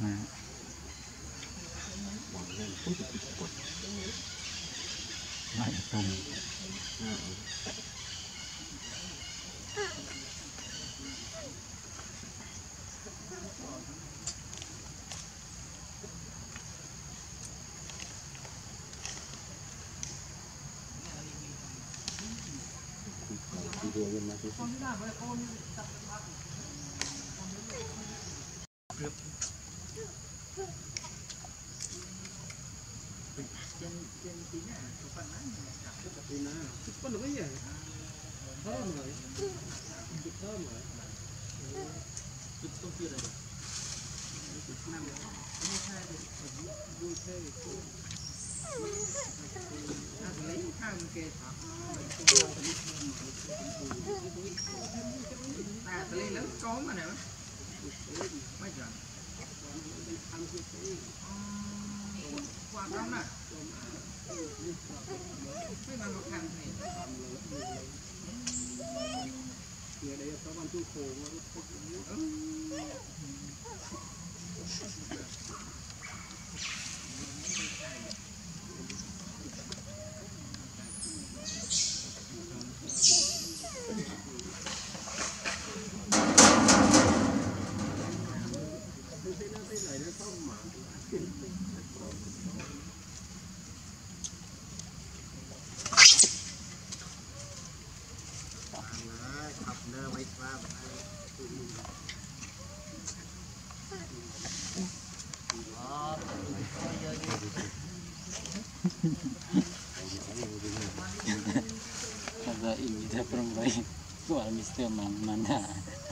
Mana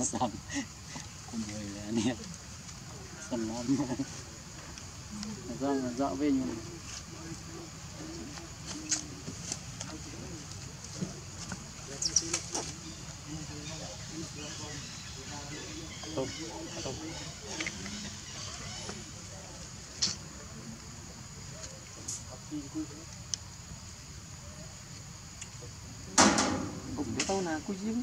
asam kumpulannya senam asam dạo về nhung top top cũng biết đâu là cú dím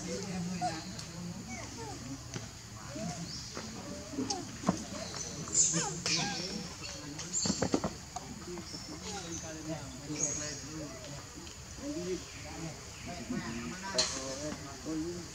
cho kênh Ghiền Mì Gõ